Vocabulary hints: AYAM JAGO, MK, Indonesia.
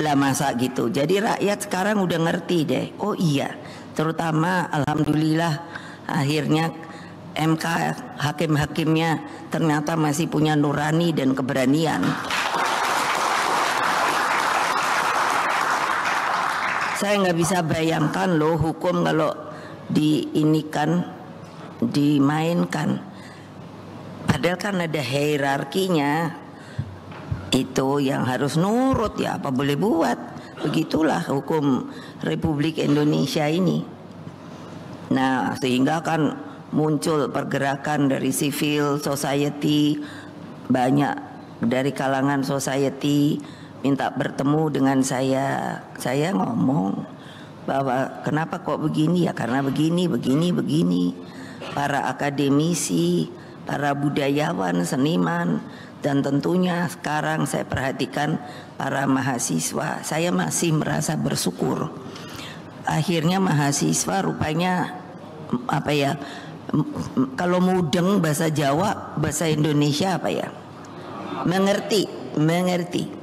Lah masa gitu. Jadi rakyat sekarang udah ngerti deh. Oh iya, terutama alhamdulillah akhirnya MK hakim-hakimnya ternyata masih punya nurani dan keberanian. Saya nggak bisa bayangkan loh hukum kalau diinikan, dimainkan. Padahal kan ada hierarkinya itu yang harus nurut ya, apa boleh buat. Begitulah hukum Republik Indonesia ini. Nah sehingga kan muncul pergerakan dari civil society, banyak dari kalangan society minta bertemu dengan saya ngomong bahwa kenapa kok begini ya, karena begini. Para akademisi, para budayawan, seniman, dan tentunya sekarang saya perhatikan para mahasiswa. Saya masih merasa bersyukur akhirnya mahasiswa rupanya apa ya, kalau mudeng bahasa Jawa, bahasa Indonesia apa ya, mengerti